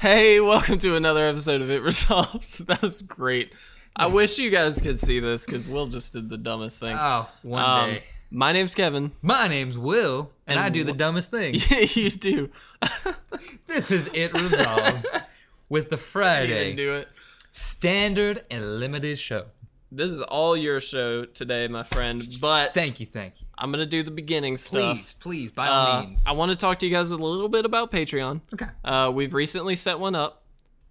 Hey, welcome to another episode of It Resolves. That was great. I wish you guys could see this because Will just did the dumbest thing. Oh, one day. My name's Kevin. My name's Will, and I do the dumbest thing. Yeah, you do. This is It Resolves with the Friday Standard and Limited show. This is all your show today, my friend, but... Thank you. I'm going to do the beginning stuff. Please, by all means. I want to talk to you guys a little bit about Patreon. Okay. We've recently set one up.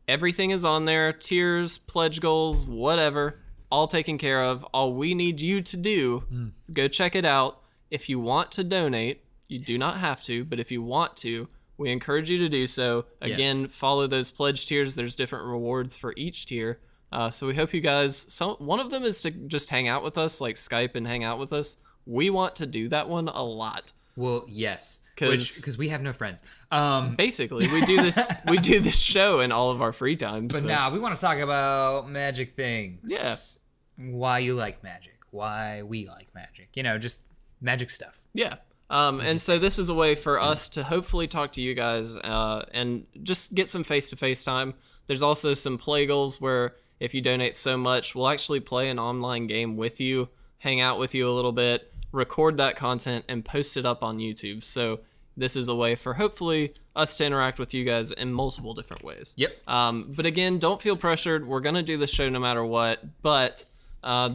Everything is on there. Tiers, pledge goals, whatever. All taken care of. All we need you to do, go check it out. If you want to donate, you do not have to, but if you want to, we encourage you to do so. Again, follow those pledge tiers. There's different rewards for each tier. So we hope you guys, one of them is to just hang out with us, like Skype and hang out with us. We want to do that one a lot. Well, yes, because we have no friends. Basically, we do this show in all of our free time. But now we want to talk about magic things. Yeah. Why you like magic, why we like magic, you know, just magic stuff. Yeah. And so this is a way for us to hopefully talk to you guys and just get some face-to-face time. There's also some play goals where if you donate so much, we'll actually play an online game with you, hang out with you a little bit, record that content, and post it up on YouTube. So this is a way for hopefully us to interact with you guys in multiple different ways. Yep. But again, don't feel pressured. We're going to do this show no matter what, but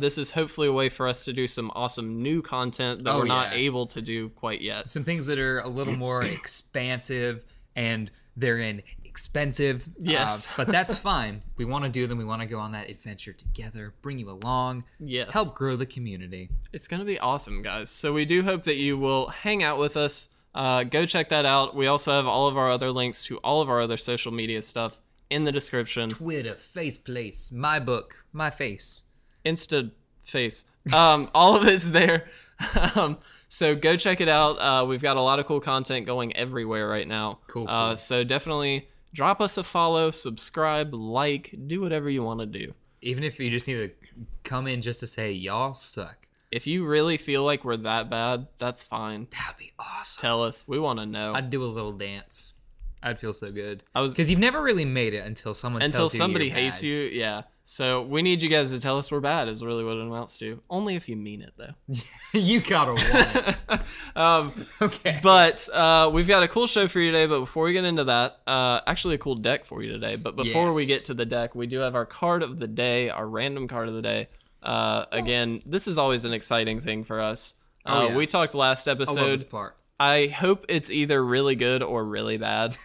this is hopefully a way for us to do some awesome new content that we're not able to do quite yet. Some things that are a little more expansive and they're expensive. Yes. But that's fine. We want to do them. We want to go on that adventure together, bring you along, help grow the community. It's going to be awesome, guys. So we do hope that you will hang out with us. Go check that out. We also have all of our other links to all of our other social media stuff in the description. Twitter, Faceplace, my book, my face. Insta face. All of it's there. So go check it out. We've got a lot of cool content going everywhere right now. Cool. So definitely drop us a follow, subscribe, like, do whatever you want to do. Even if you just need to come in just to say, y'all suck. If you really feel like we're that bad, that's fine. That'd be awesome. Tell us. We want to know. I'd do a little dance. I'd feel so good. Because you've never really made it until someone tells you somebody hates you, yeah. So we need you guys to tell us we're bad is really what it amounts to. Only if you mean it, though. You gotta want it. Okay. But we've got a cool show for you today, but before we get into that, actually a cool deck for you today. But before we get to the deck, we do have our card of the day, our random card of the day. Again, this is always an exciting thing for us. We talked last episode. I love this part. I hope it's either really good or really bad.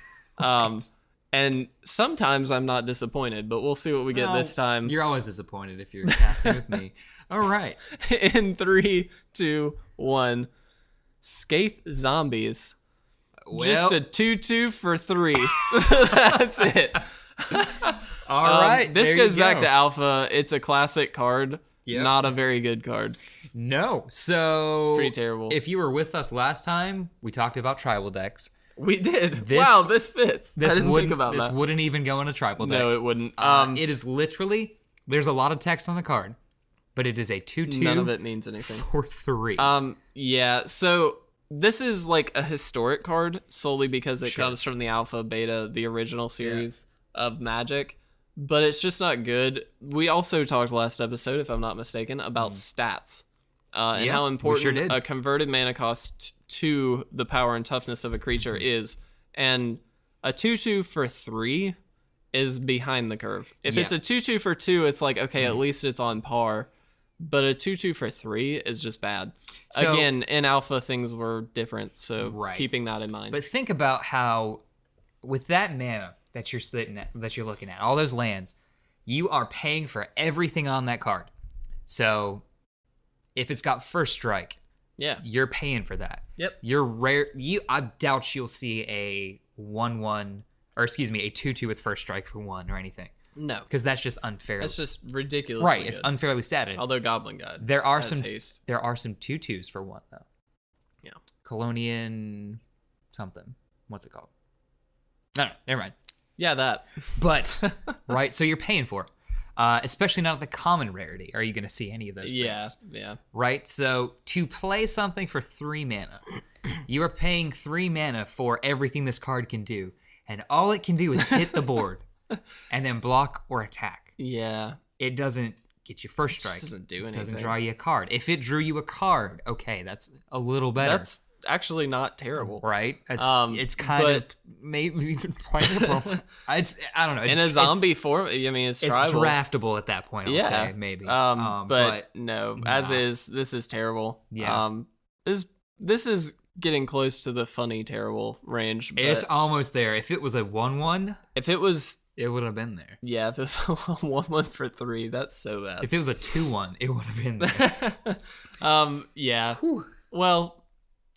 And sometimes I'm not disappointed, but we'll see what we get this time. You're always disappointed if you're casting with me. All right. In 3, 2, 1, Scathe Zombies. Well. Just a 2/2 for 3. That's it. All right. This goes back to Alpha. It's a classic card. Yep. Not a very good card. No. So it's pretty terrible. If you were with us last time, we talked about tribal decks. We did. Wow, this fits. I didn't think about that. This wouldn't even go in a tribal deck. No, it wouldn't. It is literally, there's a lot of text on the card, but it is a 2/2. None of it means anything. For 3. Yeah, so this is like a historic card solely because it comes from the Alpha, Beta, the original series of Magic. But it's just not good. We also talked last episode, if I'm not mistaken, about stats and how important a converted mana cost to the power and toughness of a creature is. And a 2/2 for 3 is behind the curve. If it's a 2/2 for 2, it's like, okay, at least it's on par. But a 2/2 for 3 is just bad. So, again, in Alpha, things were different, so keeping that in mind. But think about how, with that mana that you're sitting at, that you're looking at, all those lands, you are paying for everything on that card. So if it's got first strike, you're paying for that. Yep. You're rare. I doubt you'll see a 1/1, or excuse me, a 2/2 with first strike for 1 or anything. No, because that's just unfair. That's just ridiculous. Right. It's unfairly statted. Although Goblin God, there are some haste. There are some 2/2s for 1 though. Yeah. Colonian something. What's it called? No, never mind. Yeah, that. But, right, so you're paying for it. Especially not at the common rarity are you going to see any of those things. Yeah. Right? So to play something for 3 mana, you are paying 3 mana for everything this card can do. and all it can do is hit the board and then block or attack. Yeah. It doesn't get you first strike. It doesn't do anything. It doesn't draw you a card. If it drew you a card, okay, that's a little better. That's actually not terrible, right? It's kind of maybe playable. I don't know. It's, in a zombie form, I mean, it's tribal. Draftable at that point. I'll say maybe. But no, nah. As is, this is terrible. Yeah. This is getting close to the funny terrible range. But it's almost there. If it was a 1/1, it would have been there. Yeah, if it was a 1/1 for 3, that's so bad. If it was a 2/1, it would have been there. Yeah. Whew. Well.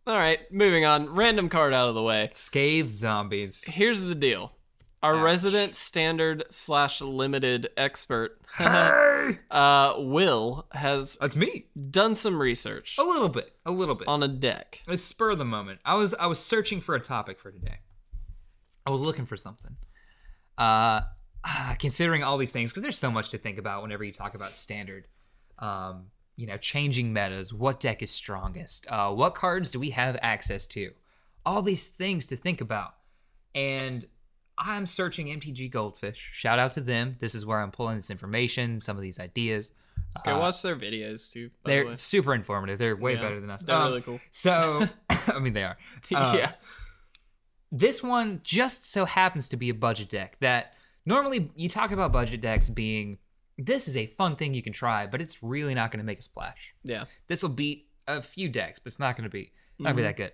All right, moving on. Random card out of the way. Scathe Zombies. Here's the deal. Our resident standard / limited expert, hey! Will, has done some research. A little bit. On a deck. It was spur of the moment. I was searching for a topic for today. I was looking for something. Considering all these things, because there's so much to think about whenever you talk about standard. You know, changing metas, what deck is strongest, what cards do we have access to? All these things to think about. And I'm searching MTG Goldfish. Shout out to them. This is where I'm pulling this information, some of these ideas. Go watch their videos too. They're super informative. They're way better than us. They're really cool. So, I mean, they are. Yeah. This one just so happens to be a budget deck that normally you talk about budget decks being, this is a fun thing you can try, but it's really not going to make a splash. Yeah. This will beat a few decks, but it's not going to be that good.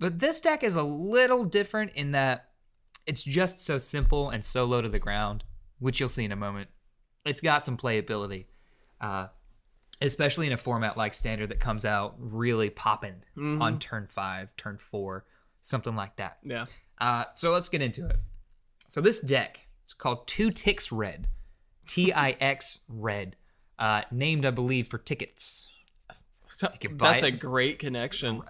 But this deck is a little different in that it's just so simple and so low to the ground, which you'll see in a moment. It's got some playability, especially in a format like Standard that comes out really popping on turn 5, turn 4, something like that. Yeah. So let's get into it. So this deck is called Two Ticks Red. TIX Red, named, I believe, for tickets. That's a great connection.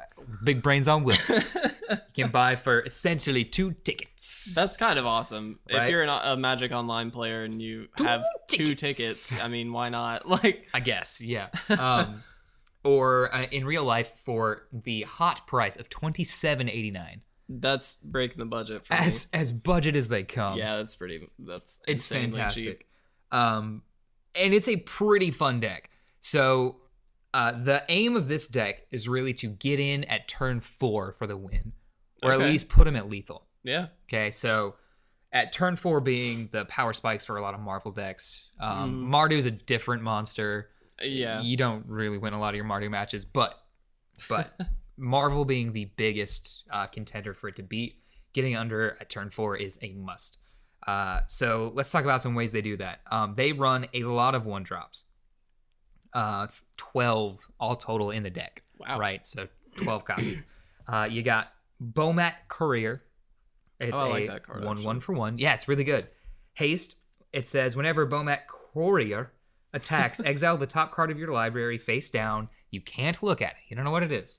Big brains on Will. You can buy for essentially 2 tickets. That's kind of awesome. Right? If you're a Magic Online player and you have 2 tickets, I mean, why not? Like, I guess, yeah. Or in real life, for the hot price of $27.89. That's breaking the budget for me. As budget as they come. Yeah, it's fantastic. Cheap. And it's a pretty fun deck. So the aim of this deck is really to get in at turn 4 for the win, or at least put them at lethal. Yeah. Okay, so at turn 4 being the power spikes for a lot of Marvel decks. Mardu is a different monster. Yeah. You don't really win a lot of your Mardu matches, but Marvel being the biggest contender for it to beat, getting under at turn 4 is a must. So let's talk about some ways they do that. They run a lot of 1-drops, 12 all total in the deck. Wow. Right, so 12 copies. You got Bomat Courier. It's I like that card, 1/1 for 1. Yeah, it's really good. Haste. It says whenever Bomat Courier attacks, exile the top card of your library face down. You can't look at it. You don't know what it is.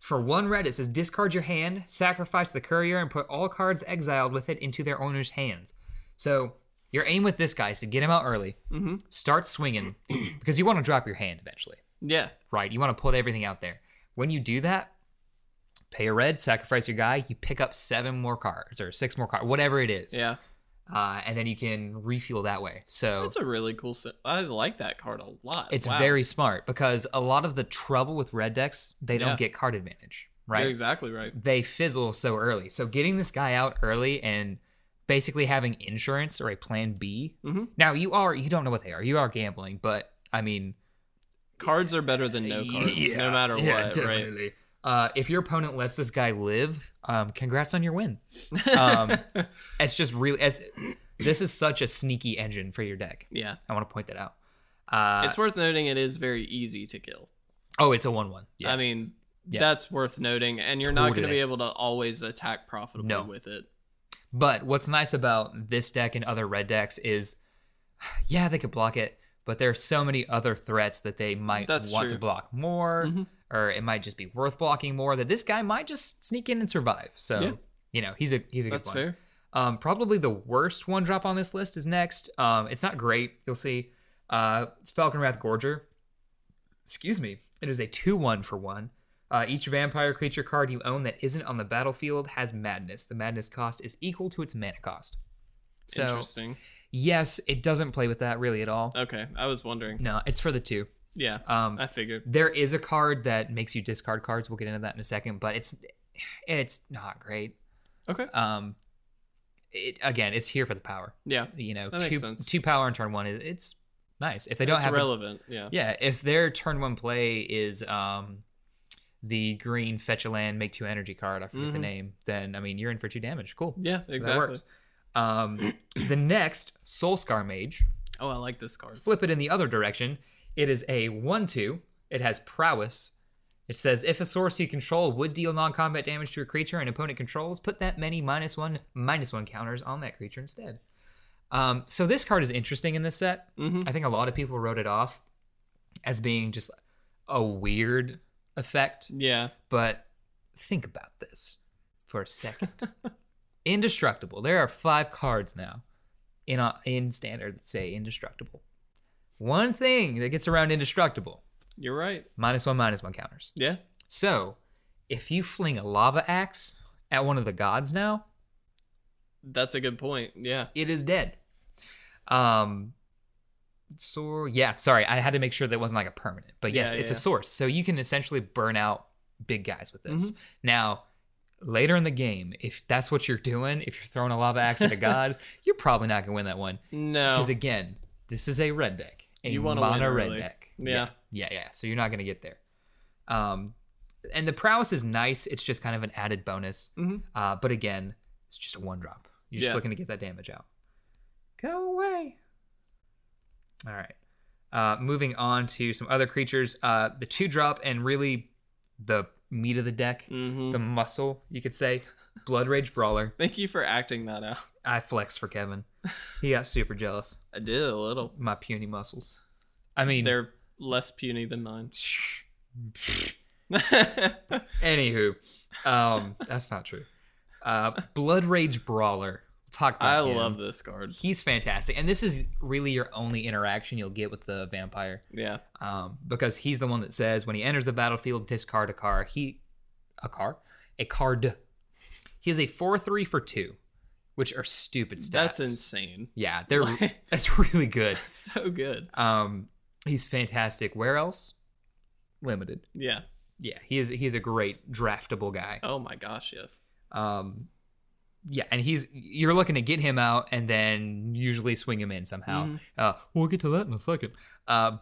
For 1 red, it says discard your hand, sacrifice the courier, and put all cards exiled with it into their owner's hands. So your aim with this guy is to get him out early, start swinging, because you want to drop your hand eventually. Yeah. Right, you want to put everything out there. When you do that, pay a red, sacrifice your guy, you pick up 7 more cards, or 6 more cards, whatever it is. Yeah. And then you can refuel that way. So that's a really cool set. I like that card a lot. It's very smart, because a lot of the trouble with red decks, they don't get card advantage, right? You're exactly right. They fizzle so early. So getting this guy out early and basically having insurance or a plan B. Now you don't know what they are. You are gambling, but I mean, cards are better than no cards, no matter what, definitely. Right? If your opponent lets this guy live, congrats on your win. It's just really, this is such a sneaky engine for your deck. Yeah. I want to point that out. It's worth noting it is very easy to kill. Oh, it's a 1/1. Yeah. I mean, that's worth noting, and you're not going to be able to always attack profitably with it. But what's nice about this deck and other red decks is, yeah, they could block it, but there are so many other threats that they might want to block more. Or it might just be worth blocking more, that this guy might just sneak in and survive. So, you know, he's a good one. That's fair. Probably the worst 1-drop on this list is next. It's not great. You'll see. It's Falkenrath Gorger. Excuse me. It is a 2/1 for 1. Each vampire creature card you own that isn't on the battlefield has madness. The madness cost is equal to its mana cost. So, interesting. Yes, it doesn't play with that really at all. Okay, I was wondering. No, it's for the two. Yeah, I figured. There is a card that makes you discard cards. We'll get into that in a second, but it's not great. Okay. Again, it's here for the power. Yeah, you know, that makes sense. 2 power on turn 1. It's nice if they don't have relevant. Yeah. Yeah, if their turn 1 play is the green fetch a land, make 2 energy card. I forget the name. Then I mean, you're in for 2 damage. Cool. Yeah, exactly. That works. The next, Soul Scar Mage. Oh, I like this card. Flip it in the other direction. It is a 1/2. It has prowess. It says, if a source you control would deal non-combat damage to a creature an opponent controls, put that many -1/-1 counters on that creature instead. So this card is interesting in this set. I think a lot of people wrote it off as being just a weird effect. Yeah. But think about this for a second. Indestructible. There are 5 cards now in Standard that say indestructible. One thing that gets around indestructible. You're right. -1/-1 counters. Yeah. So, if you fling a lava axe at one of the gods now, that's a good point. Yeah. It is dead. So yeah, sorry, I had to make sure that wasn't like a permanent. But yes, it's a source. So you can essentially burn out big guys with this. Now, later in the game, if that's what you're doing, if you're throwing a lava axe at a god, you're probably not gonna win that one. No. Because again, this is a red deck. You want to win early. Red deck. Yeah. Yeah. So you're not going to get there. And the prowess is nice. It's just kind of an added bonus. But again, it's just a 1-drop. You're just looking to get that damage out. Go away. All right. Moving on to some other creatures. The 2-drop and really the meat of the deck, the muscle, you could say, Blood Rage Brawler. Thank you for acting that out. I flexed for Kevin. He got super jealous. I did a little. My puny muscles. I mean, they're less puny than mine. Anywho, that's not true. Blood Rage Brawler. Talk about him. I love this card. He's fantastic, and this is really your only interaction you'll get with the vampire. Yeah. Because he's the one that says when he enters the battlefield, discard a card. A card. He has a 4/3 for 2. Which are stupid stats. That's insane. Yeah, they're that's really good. So good. He's fantastic. Where else? Limited. Yeah. Yeah, he's a great draftable guy. Oh my gosh, yes. Yeah, and you're looking to get him out and then usually swing him in somehow. We'll get to that in a second.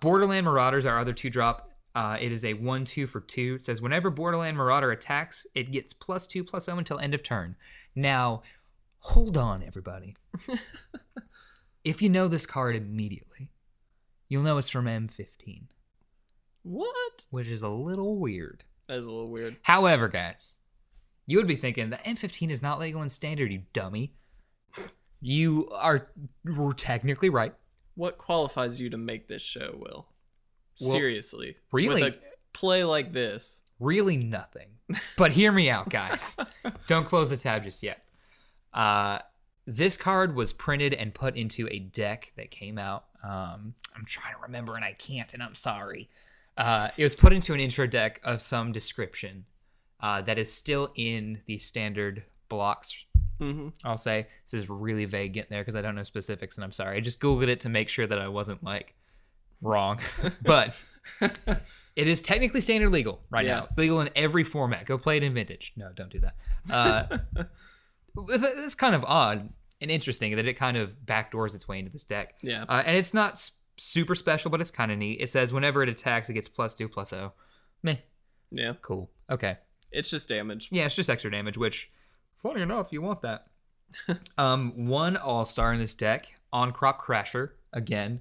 Borderland Marauders, our other 2-drop. It is a 1/2 for 2. It says whenever Borderland Marauder attacks, it gets +2/+0 until end of turn. Now, hold on, everybody. If you know this card immediately, you'll know it's from M15. What? Which is a little weird. That is a little weird. However, guys, you would be thinking that M15 is not legal in Standard, you dummy. You are technically right. What qualifies you to make this show, Will? Seriously. Really? With a play like this. Really nothing. But hear me out, guys. Don't close the tab just yet. This card was printed and put into a deck that came out. I'm trying to remember and I can't, and I'm sorry. It was put into an intro deck of some description that is still in the Standard blocks. I'll say this is really vague in there because I don't know specifics, and I'm sorry. I just Googled it to make sure that I wasn't like wrong, but it is technically Standard legal right now. It's legal in every format. Go play it in Vintage. No, don't do that. It's kind of odd and interesting that it kind of backdoors its way into this deck. Yeah. And it's not super special, but it's kind of neat. It says whenever it attacks, it gets +2/+0. Meh. Yeah. Cool. Okay. It's just damage. Yeah, it's just extra damage, which, funny enough, you want that. One all-star in this deck, Ahn-Crop Crasher. Again,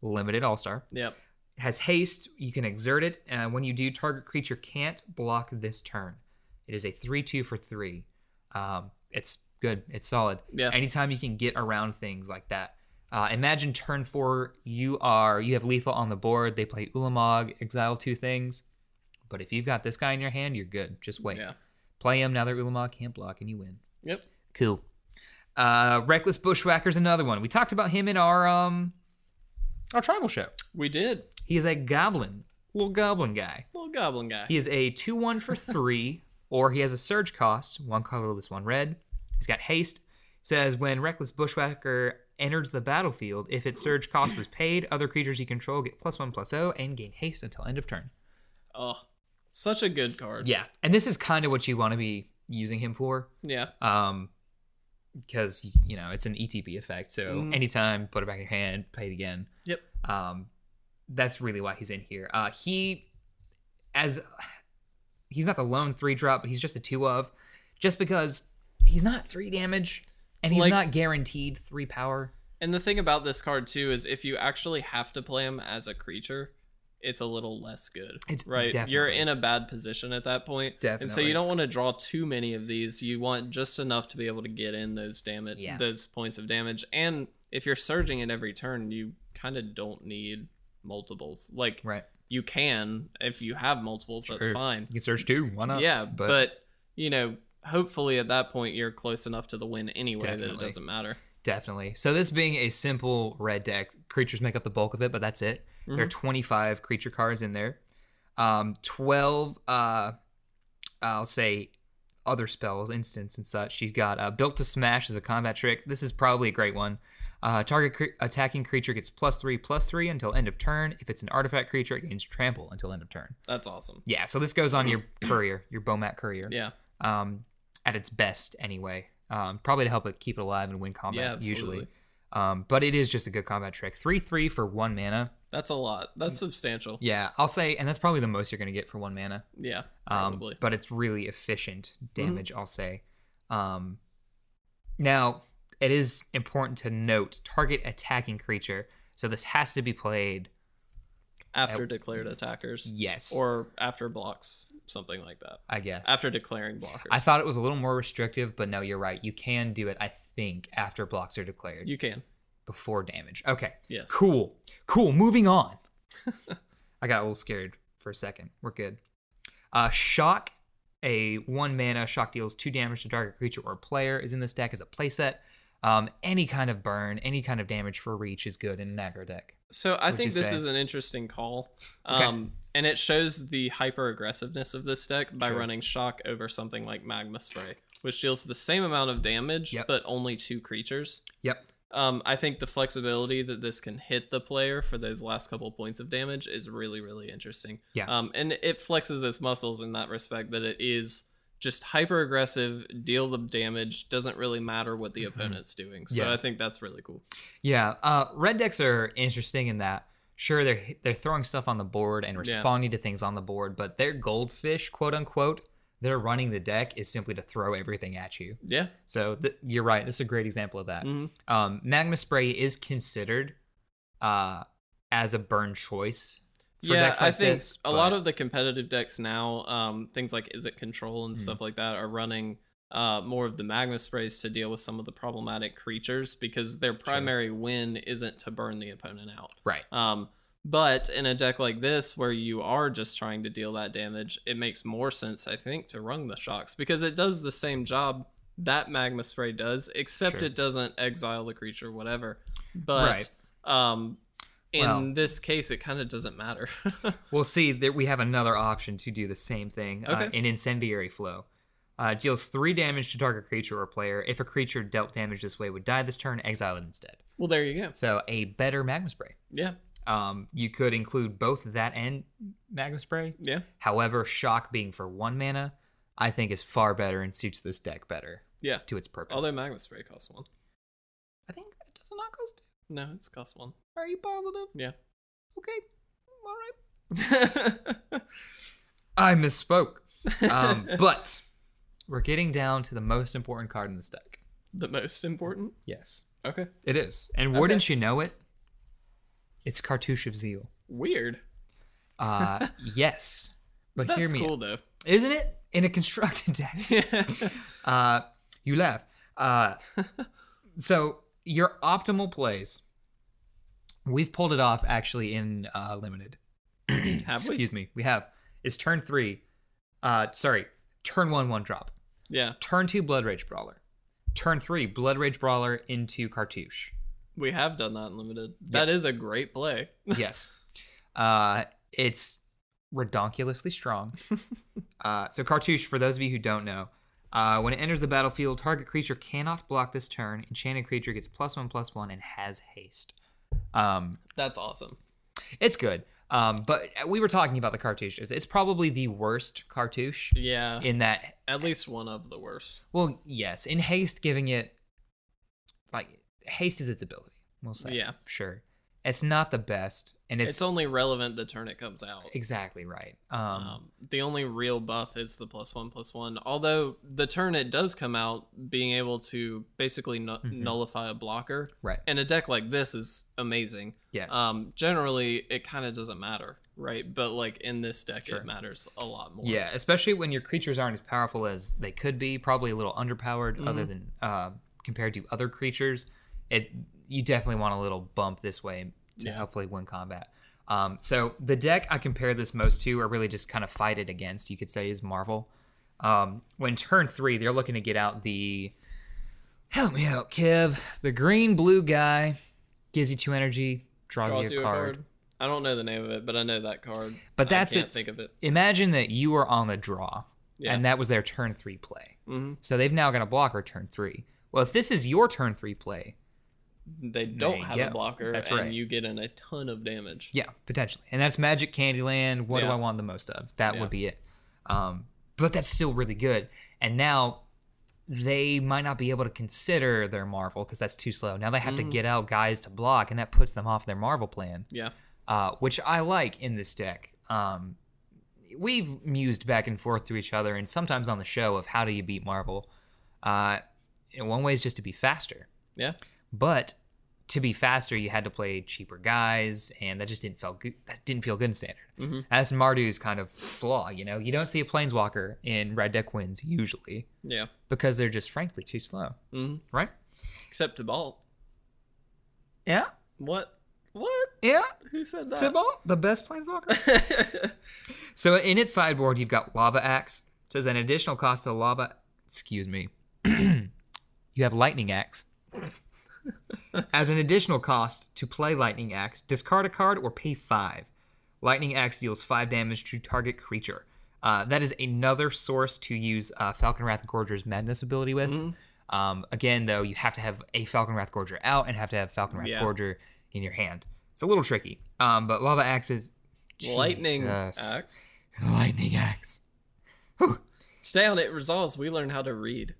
limited all-star. Yep. Has haste. You can exert it. And when you do, target creature can't block this turn. It is a 3/2 for 3. It's good. It's solid. Yeah. Anytime you can get around things like that. Imagine turn 4, you have lethal on the board. They play Ulamog, exile 2 things. But if you've got this guy in your hand, you're good. Just wait. Yeah. Play him now that Ulamog can't block, and you win. Yep. Cool. Reckless Bushwhacker's another one. We talked about him in our tribal show. We did. He is a goblin. Little goblin guy. Little goblin guy. He is a 2/1 for 3, or he has a surge cost, 1 colorless, 1 red. He's got haste. Says when Reckless Bushwhacker enters the battlefield, if its surge cost was paid, other creatures you control get +1/+0 and gain haste until end of turn. Oh, such a good card. Yeah, and this is kind of what you want to be using him for. Yeah. Because you know it's an ETB effect, so anytime put it back in your hand, play it again. Yep. That's really why he's in here. He's not the lone 3-drop, but he's just a 2/0, just because he's not 3 damage and he's like, not guaranteed 3 power. And the thing about this card too is if you actually have to play him as a creature, it's a little less good. It's right. Definitely. You're in a bad position at that point. Definitely. And so you don't want to draw too many of these. You want just enough to be able to get in those damage, those points of damage. And if you're surging at every turn, you kind of don't need multiples. Like you can, if you have multiples, that's fine. You can surge 2, why not? Yeah, but you know, hopefully at that point you're close enough to the win anyway that it doesn't matter. Definitely. So this being a simple red deck, creatures make up the bulk of it, but that's it. Mm-hmm. There are 25 creature cards in there. 12, I'll say, other spells, instants and such. You've got Built to Smash as a combat trick. This is probably a great one. Target attacking creature gets +3/+3 until end of turn. If it's an artifact creature, it gains trample until end of turn. That's awesome. Yeah, so this goes on your courier, your Bomat Courier. Yeah. At its best, anyway. Probably to help it keep it alive and win combat, usually. But it is just a good combat trick. 3/3 for 1 mana. That's a lot. That's substantial. Yeah, I'll say, and that's probably the most you're going to get for 1 mana. Yeah, probably. But it's really efficient damage, I'll say. Now, it is important to note target attacking creature. So this has to be played after declared attackers. Yes. Or after blocks, something like that. I guess. After declaring blockers. I thought it was a little more restrictive, but no, you're right. You can do it, I think, after blocks are declared. You can. Before damage. Okay. Yes. Cool. Cool. Moving on. I got a little scared for a second. We're good. Shock. A 1 mana shock deals 2 damage to target creature or player is in this deck as a playset. Any kind of burn, any kind of damage for reach is good in an aggro deck. So I think this is an interesting call. And it shows the hyper aggressiveness of this deck by running shock over something like Magma Spray, which deals the same amount of damage, but only 2 creatures. Yep. I think the flexibility that this can hit the player for those last couple points of damage is really, really interesting. Yeah. And it flexes its muscles in that respect, that it is just hyper aggressive, deal the damage, doesn't really matter what the opponent's doing. So I think that's really cool. Yeah. Red decks are interesting in that. Sure, they're throwing stuff on the board and responding to things on the board, but their goldfish, quote unquote, they're running the deck is simply to throw everything at you. Yeah. So you're right. This is a great example of that. Magma Spray is considered as a burn choice for decks like this. I think a lot of the competitive decks now, things like Is It Control and stuff like that, are running more of the Magma Sprays to deal with some of the problematic creatures because their primary win isn't to burn the opponent out. Right. But in a deck like this, where you are just trying to deal that damage, it makes more sense, I think, to run the shocks because it does the same job that Magma Spray does, except it doesn't exile the creature, whatever. But in this case, it kind of doesn't matter. We'll see that we have another option to do the same thing in Incendiary Flow. Deals 3 damage to target creature or player. If a creature dealt damage this way would die this turn, exile it instead. Well, there you go. So a better Magma Spray. Yeah. You could include both that and Magma Spray. Yeah. However, shock being for 1 mana, I think is far better and suits this deck better. Yeah. To its purpose. Although Magma Spray costs 1. I think it does not cost 2. No, it's cost 1. Are you positive? Yeah. Okay. All right. I misspoke. But we're getting down to the most important card in this deck. The most important? Yes. Okay. It is. And wouldn't you know it? It's Cartouche of Zeal. Weird. Yes. But that's hear me. That's cool, though. Isn't it? In a constructed deck. You laugh. So, your optimal plays. We've pulled it off, actually, in Limited. Excuse me. We have. It's turn 3. Sorry. Turn 1, 1-drop. Yeah. Turn 2, Blood Rage Brawler. Turn 3, Blood Rage Brawler into Cartouche. We have done that in Limited. That is a great play. Yes. It's redonkulously strong. So Cartouche, for those of you who don't know, when it enters the battlefield, target creature cannot block this turn. Enchanted creature gets +1/+1 and has haste. That's awesome. It's good. But we were talking about the Cartouche. It's probably the worst Cartouche. Yeah. In that, at least one of the worst. Well, yes. In haste, giving it like haste is its ability. We'll say. Yeah. Sure. It's not the best, and it's only relevant the turn it comes out. Exactly right. The only real buff is the +1/+1. Although the turn it does come out, being able to basically nullify a blocker, right? And a deck like this is amazing. Yes. Generally, it kind of doesn't matter, right? But like in this deck, sure, it matters a lot more. Yeah, especially when your creatures aren't as powerful as they could be. Probably a little underpowered, other than compared to other creatures. You definitely want a little bump this way to hopefully win combat. So the deck I compare this most to, or really just kind of fight it against, you could say, is Marvel. When turn three, they're looking to get out the... Help me out, Kev. The green-blue guy gives you 2 energy, draws you a card. I don't know the name of it, but I know that card. But that's I can't think of it. Imagine that you were on the draw, and that was their turn three play. So they've now got a blocker turn three. Well, if this is your turn three play... They don't have a blocker, and you get in a ton of damage. Yeah, potentially. And that's Magic Candyland. What do I want the most of? That would be it. But that's still really good. And now they might not be able to consider their Marvel because that's too slow. Now they have to get out guys to block, and that puts them off their Marvel plan. Yeah. Which I like in this deck. We've mused back and forth to each other, and sometimes on the show, of how do you beat Marvel. And one way is just to be faster. Yeah. But to be faster, you had to play cheaper guys, and that just didn't feel good. That didn't feel good in Standard. That's Mardu's kind of flaw, you know. You don't see a Planeswalker in red deck wins usually. Yeah. Because they're just frankly too slow. Right? Except Tibalt. Yeah. What? Yeah. Who said that? Tibalt, the best Planeswalker. So in its sideboard, you've got Lava Axe. It says an additional cost to Lava. Excuse me. You have Lightning Axe. As an additional cost to play Lightning Axe, discard a card or pay 5. Lightning Axe deals 5 damage to target creature. That is another source to use Falkenrath Gorger's Madness ability with. Again, though, you have to have a Falkenrath Gorger out and have to have Falkenrath Gorger in your hand. It's a little tricky. But Lava Axe is... Lightning Axe. Whew. Today on It Resolves, we learn how to read.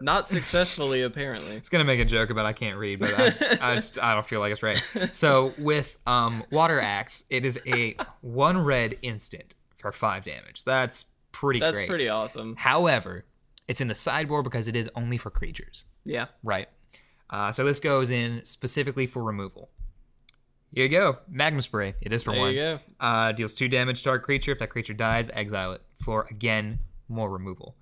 Not successfully, apparently. It's gonna make a joke about I can't read, but I don't feel like it's right. So with Water Axe, it is a 1 red instant for 5 damage. That's pretty great. That's pretty awesome. However, it's in the sideboard because it is only for creatures. Yeah. Right. So this goes in specifically for removal. Here you go. Magma Spray. It is for there 1. There you go. Deals 2 damage to our creature. If that creature dies, exile it for, again, more removal.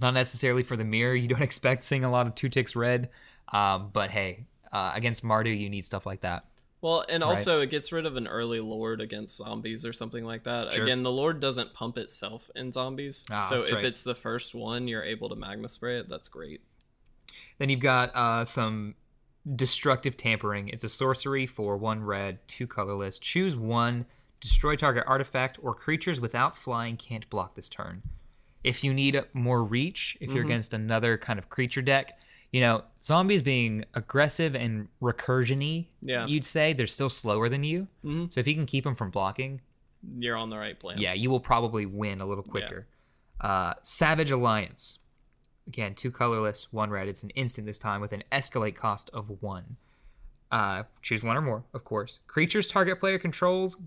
Not necessarily for the mirror. You don't expect seeing a lot of 2-ticks red. But hey, against Mardu, you need stuff like that. Well, and also it gets rid of an early Lord against zombies or something like that. Sure. Again, the Lord doesn't pump itself in zombies. So if it's the first one, you're able to Magma Spray it. That's great. Then you've got some Destructive Tampering. It's a sorcery for 1 red, 2 colorless. Choose 1, destroy target artifact or creatures without flying can't block this turn. If you need more reach, if you're against another kind of creature deck, you know, zombies being aggressive and recursion-y, you'd say, they're still slower than you. So if you can keep them from blocking... You're on the right plan. Yeah, you will probably win a little quicker. Savage Alliance. Again, 2 colorless, 1 red. It's an instant this time with an escalate cost of 1. Choose 1 or more, of course. Creatures target player controls...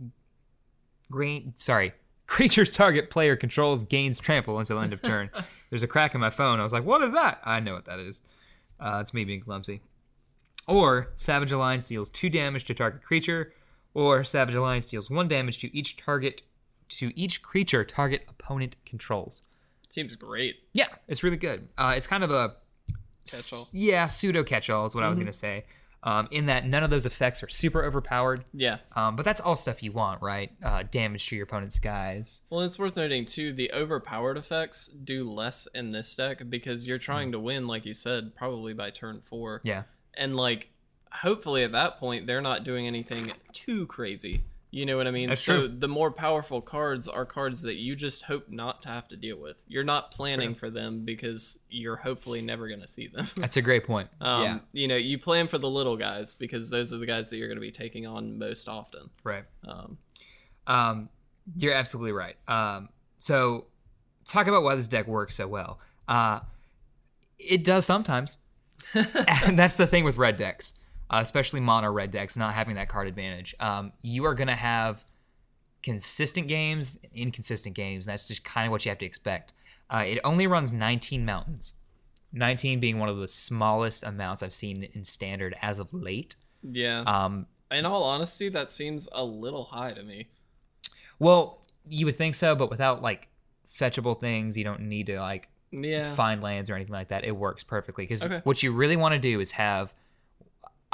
Creatures target player controls gains trample until end of turn. There's a crack in my phone. I was like, what is that? I know what that is. It's me being clumsy. Or Savage Alliance deals 2 damage to target creature. Or Savage Alliance deals 1 damage to each creature target opponent controls. Seems great. Yeah, it's really good. It's kind of a... Catch-all. Yeah, pseudo-catch-all is what I was going to say. In that none of those effects are super overpowered. Yeah. But that's all stuff you want, right? Damage to your opponent's guys. Well, it's worth noting, too, the overpowered effects do less in this deck because you're trying to win, like you said, probably by turn 4. Yeah. And, like, hopefully at that point, they're not doing anything too crazy. You know what I mean? That's so true. The more powerful cards are cards that you just hope not to have to deal with. You're not planning for them because you're hopefully never going to see them. That's a great point. Yeah. You know, you plan for the little guys because those are the guys that you're going to be taking on most often. Right. You're absolutely right. So talk about why this deck works so well. It does sometimes. And that's the thing with red decks. Especially mono red decks, not having that card advantage. You are going to have consistent games, inconsistent games. That's just kind of what you have to expect. It only runs 19 mountains, 19 being one of the smallest amounts I've seen in standard as of late. Yeah. In all honesty, that seems a little high to me. Well, you would think so, but without like fetchable things, you don't need to like find lands or anything like that. It works perfectly because what you really want to do is have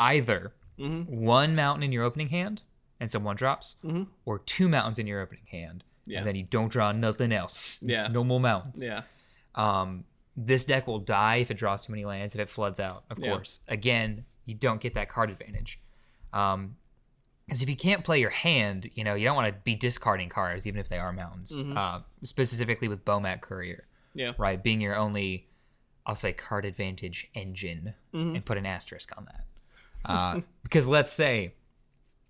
either one mountain in your opening hand and someone drops, or two mountains in your opening hand, and then you don't draw nothing else. Yeah. No more mountains. Yeah. This deck will die if it draws too many lands, if it floods out, of course. Again, you don't get that card advantage. Because if you can't play your hand, you know, you don't want to be discarding cards, even if they are mountains. Specifically with Bomat Courier. Yeah. Right? Being your only, I'll say, card advantage engine, and put an asterisk on that. Because let's say,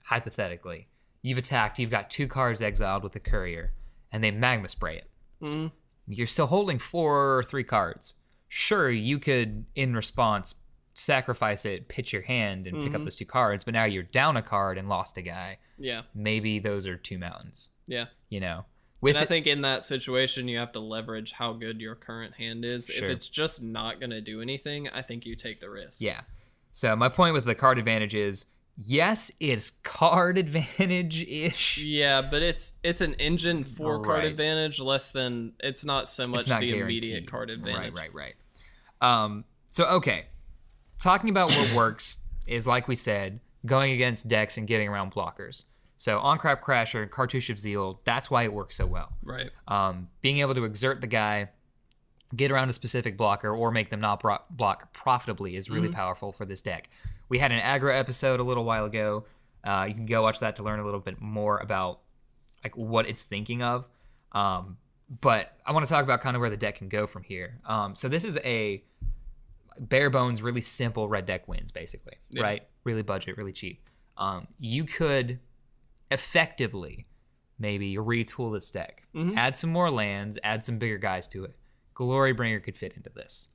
hypothetically, you've attacked, you've got two cards exiled with the courier, and they magma spray it. You're still holding 4 or 3 cards. Sure, you could, in response, sacrifice it, pitch your hand, and pick up those 2 cards, but now you're down a card and lost a guy. Yeah. Maybe those are 2 mountains. Yeah. You know? And I think in that situation, you have to leverage how good your current hand is. Sure. If it's just not going to do anything, I think you take the risk. Yeah. So my point with the card advantage is, yes, it's card advantage-ish. Yeah, but it's an engine for card advantage, less than, it's not so much not the guaranteed immediate card advantage. Right. So, okay. Talking about what works is, like we said, going against decks and getting around blockers. So Ahn-Crop Crasher and Cartouche of Zeal, that's why it works so well. Right. Being able to exert the guy, get around a specific blocker or make them not block profitably is really powerful for this deck. We had an aggro episode a little while ago. You can go watch that to learn a little bit more about like what it's thinking of. But I want to talk about kind of where the deck can go from here. So this is a bare bones, really simple red deck wins, basically, right? Really budget, really cheap. You could effectively maybe retool this deck, add some more lands, add some bigger guys to it. Glorybringer could fit into this.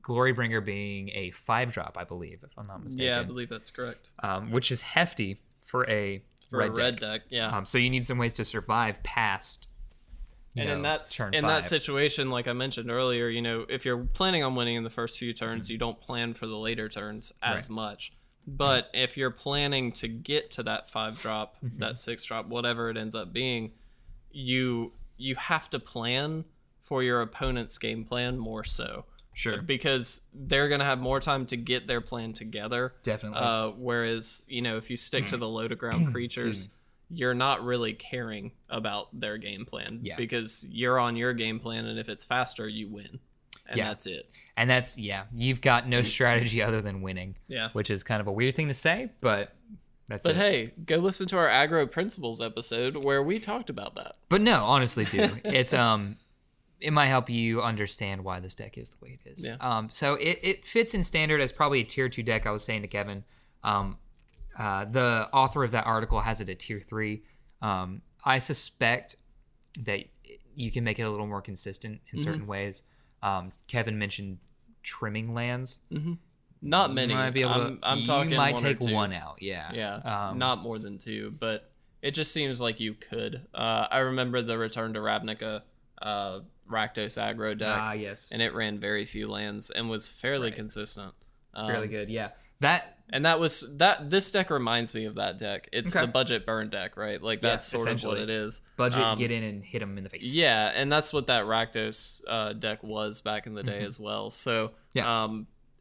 Glorybringer being a 5-drop, I believe, if I'm not mistaken. Yeah, I believe that's correct. Which is hefty for a red deck. Yeah. So you need some ways to survive past. In that situation, like I mentioned earlier, you know, if you're planning on winning in the first few turns, you don't plan for the later turns as much. But if you're planning to get to that 5-drop, that 6-drop, whatever it ends up being, you have to plan for your opponent's game plan more so. Sure. Because they're going to have more time to get their plan together. Definitely. Whereas, you know, if you stick to the low-to-ground creatures, you're not really caring about their game plan. Yeah. Because you're on your game plan, and if it's faster, you win. And that's it. And that's, you've got no strategy other than winning. Yeah. Which is kind of a weird thing to say, but... But hey, go listen to our Aggro Principles episode where we talked about that. But no, honestly, dude. It's... It might help you understand why this deck is the way it is. Yeah. So it fits in standard as probably a tier 2 deck. I was saying to Kevin, the author of that article has it at tier 3. I suspect that you can make it a little more consistent in certain ways. Kevin mentioned trimming lands. Not many. I'm talking. You might take 1 out. Yeah. Yeah. Not more than 2, but it just seems like you could. I remember the Return to Ravnica. Rakdos aggro deck. Ah, yes. And it ran very few lands and was fairly consistent. Fairly good, yeah. This deck reminds me of that deck. It's the budget burn deck, right? Like that's sort of what it is. Budget, get in and hit them in the face. Yeah, and that's what that Rakdos deck was back in the day as well. So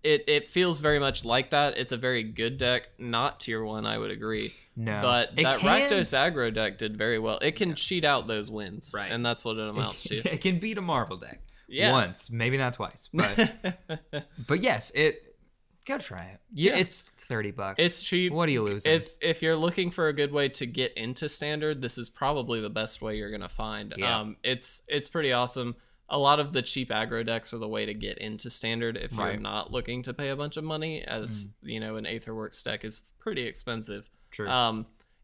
it feels very much like that. It's a very good deck, not tier 1, I would agree. No. But that Rakdos aggro deck did very well. It can cheat out those wins. Right. And that's what it amounts to. It can beat a Marvel deck. Yeah. Once, maybe not twice. But yes, it Go try it. Yeah, it's $30. It's cheap. What are you losing? If you're looking for a good way to get into Standard, this is probably the best way you're gonna find. Yeah. It's pretty awesome. A lot of the cheap aggro decks are the way to get into Standard if you're not looking to pay a bunch of money, as you know, an Aetherworks deck is pretty expensive. True.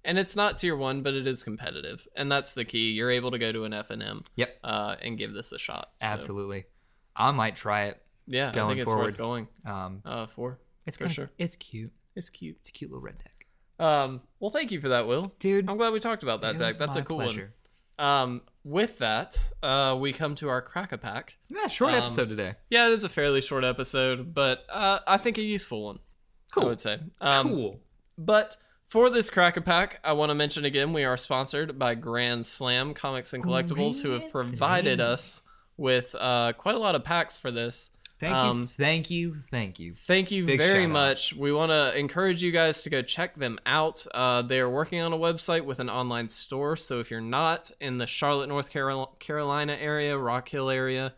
And it's not tier one, but it is competitive, and that's the key. You're able to go to an FNM. Yep. And give this a shot. So. Absolutely. I might try it. Yeah, I think it's worth going for. It's for sure. It's cute. It's cute. It's a cute little red deck. Well, thank you for that, Will. Dude, I'm glad we talked about that deck. That's a cool one. With that, we come to our Crack-a-Pack. Yeah, short episode today. Yeah, it is a fairly short episode, but I think a useful one. Cool. I would say. Cool. But for this Crack-a-Pack, I want to mention again, we are sponsored by Grand Slam Comics and Collectibles, who have provided us with quite a lot of packs for this. Thank you, thank you, thank you. Thank you very much. We want to encourage you guys to go check them out. They are working on a website with an online store, so if you're not in the Charlotte, North Carolina area, Rock Hill area,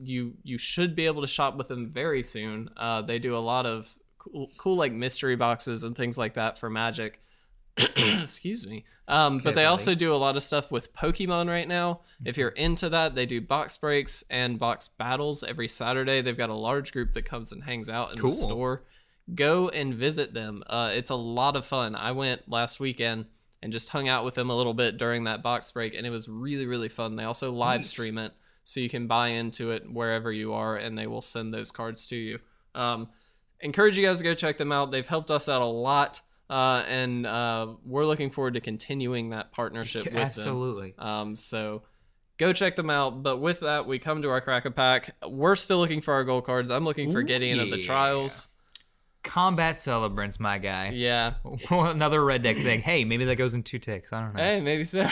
you should be able to shop with them very soon. They do a lot of cool like mystery boxes and things like that for Magic. Excuse me. But they also do a lot of stuff with Pokemon right now. If you're into that, they do box breaks and box battles every Saturday. They've got a large group that comes and hangs out in the store. Go and visit them. It's a lot of fun. I went last weekend and just hung out with them a little bit during that box break, and it was really, really fun. They also live stream it, so you can buy into it wherever you are, and they will send those cards to you. Encourage you guys to go check them out. They've helped us out a lot. And we're looking forward to continuing that partnership with them. So go check them out. But with that, we come to our Crack-a-Pack. We're still looking for our gold cards. I'm looking for Gideon of the Trials. Combat Celebrants, my guy. Yeah. Another red deck thing. Hey, maybe that goes in 2 ticks. I don't know. Hey, maybe so.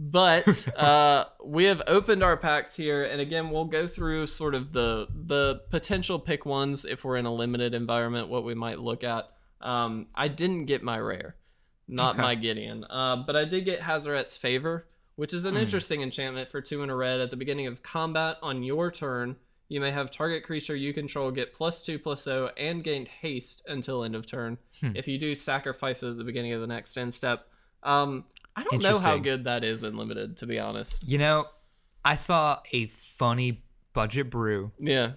But we have opened our packs here, and again, we'll go through sort of the potential pick ones if we're in a limited environment, what we might look at. I didn't get my rare, my Gideon, but I did get Hazaret's Favor, which is an interesting enchantment for 2 and a red. At the beginning of combat on your turn, you may have target creature you control get +2/+0 and gain haste until end of turn. If you do, sacrifice it at the beginning of the next end step. I don't know how good that is in limited, to be honest. You know, I saw a funny budget brew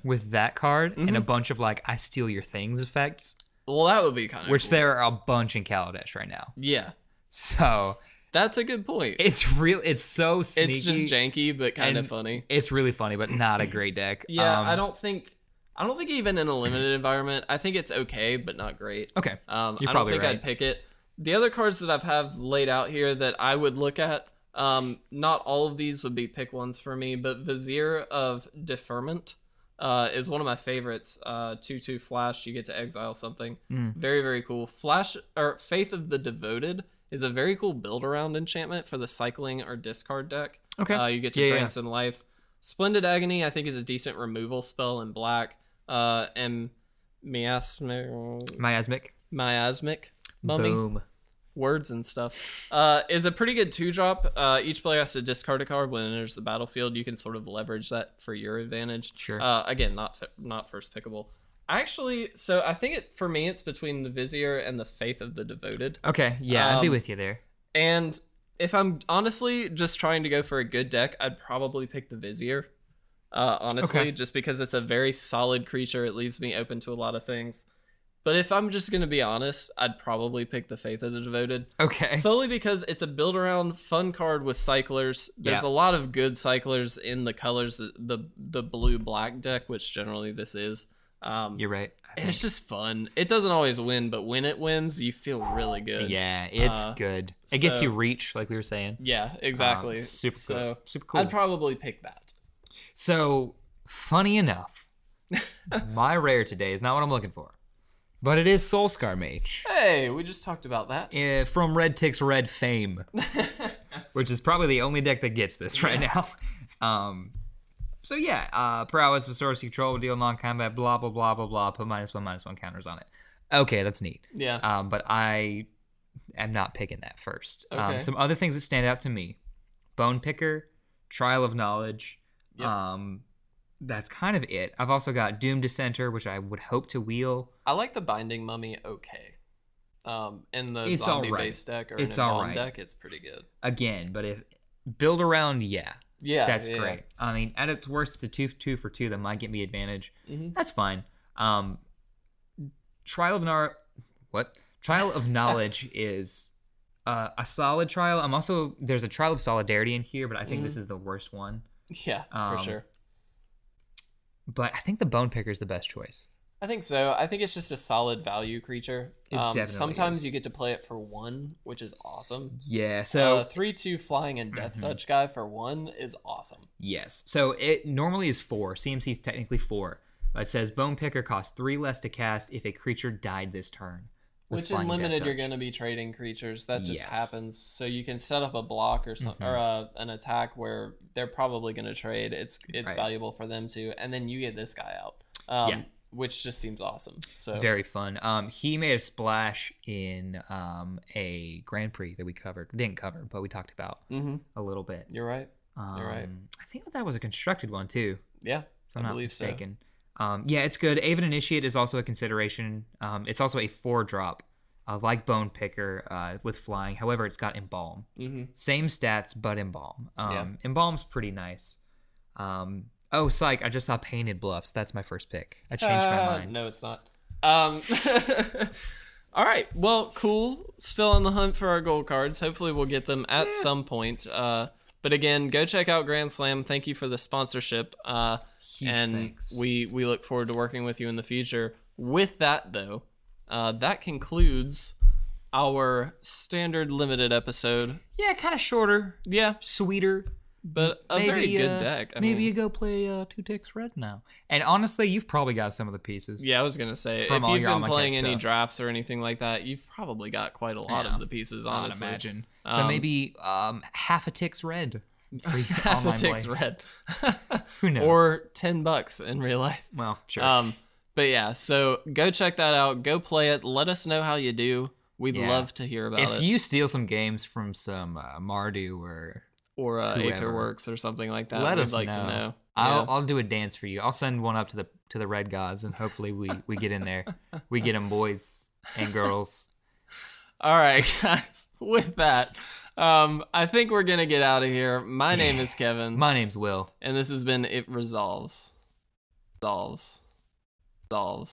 with that card and a bunch of like I steal your things effects. Well, that would be kind of cool. There are a bunch in Kaladesh right now. Yeah. So that's a good point. It's real. It's so sneaky. It's just janky, but kind of funny. It's really funny, but not a great deck. Yeah, I don't think even in a limited environment, I think it's okay, but not great. Okay. You're probably right. I don't think I'd pick it. The other cards that I have laid out here that I would look at, not all of these would be pick ones for me, but Vizier of Deferment. Is one of my favorites. 2/2 flash, you get to exile something. Very, very cool. Faith of the Devoted is a very cool build around enchantment for the cycling or discard deck. Okay. You get to drain some life. Splendid Agony, I think, is a decent removal spell in black. And Miasmic Mummy. Boom. Words and stuff. Is a pretty good 2-drop. Each player has to discard a card when it enters the battlefield. You can sort of leverage that for your advantage. Sure. Again, not first pickable. Actually, so I think for me, it's between the Vizier and the Faith of the Devoted. Okay, yeah, I'd be with you there. And if I'm honestly just trying to go for a good deck, I'd probably pick the Vizier. Honestly, just because it's a very solid creature. It leaves me open to a lot of things. But if I'm just going to be honest, I'd probably pick the Faith as a Devoted. Okay. Solely because it's a build-around fun card with cyclers. There's a lot of good cyclers in the colors, the blue-black deck, which generally this is. You're right. It's just fun. It doesn't always win, but when it wins, you feel really good. Yeah, it's good. It gets you reach, like we were saying. Yeah, exactly. Super cool. I'd probably pick that. So, funny enough, my rare today is not what I'm looking for. But it is Soul Scar Mage. Hey, we just talked about that. From Red Tick's Red Fame, which is probably the only deck that gets this right now. So yeah, prowess of source control, deal non-combat, blah, blah, blah, blah, blah, put -1/-1 counters on it. Okay, that's neat. Yeah. But I am not picking that first. Okay. Some other things that stand out to me. Bone Picker, Trial of Knowledge, that's kind of it. I've also got Doom Dissenter, which I would hope to wheel. I like the Binding Mummy okay. In the zombie base deck or in a bomb deck, it's pretty good. Again, but if build around, yeah, that's great. I mean, at its worst, it's a 2/2 for 2 that might get me advantage. That's fine. Trial of Knowledge is a solid trial. I'm also there's a Trial of Solidarity in here, but I think this is the worst one. Yeah, for sure. But I think the Bone Picker is the best choice. I think so. I think it's just a solid value creature. Sometimes you get to play it for 1, which is awesome. Yeah, so 3/2 flying and death touch guy for 1 is awesome. Yes. So it normally is 4. CMC is technically 4. It says Bone Picker costs 3 less to cast if a creature died this turn. Which in limited you're going to be trading creatures. That just happens. So you can set up a block or something or an attack where they're probably going to trade. It's valuable for them too, and then you get this guy out. Which just seems awesome. So very fun. He made a splash in a Grand Prix that we covered. Didn't cover, but we talked about a little bit. You're right. You're right. I think that was a constructed one too. Yeah, if I'm not mistaken. So. Yeah, it's good. Aven Initiate is also a consideration. It's also a 4-drop, like Bone Picker with flying. However, it's got Embalm. Same stats, but Embalm. Embalm's pretty nice. Oh, psych, I just saw Painted Bluffs. That's my first pick. I changed my mind. No, it's not. All right. Well, cool. Still on the hunt for our gold cards. Hopefully we'll get them at some point. But again, go check out Grand Slam. Thank you for the sponsorship. Huge thanks. We look forward to working with you in the future. With that, though, that concludes our standard limited episode. Yeah, kind of shorter. Yeah. Sweeter. But a very good deck. Maybe you go play 2-Ticks Red now. And honestly, you've probably got some of the pieces. Yeah, I was going to say, if you've been playing any drafts or anything like that, you've probably got quite a lot of the pieces, honestly. I'd imagine. So maybe half a Ticks Red. Half a Ticks Red. Who knows? Or $10 in real life. Well, sure. But yeah, so go check that out. Go play it. Let us know how you do. We'd love to hear about it. If you steal some games from some Mardu or Aetherworks or something like that. Let us know. I'll do a dance for you. I'll send one up to the Red Gods, and hopefully we get in there. We get them boys and girls. All right, guys. With that, I think we're gonna get out of here. My name is Kevin. My name's Will, and this has been It Resolves.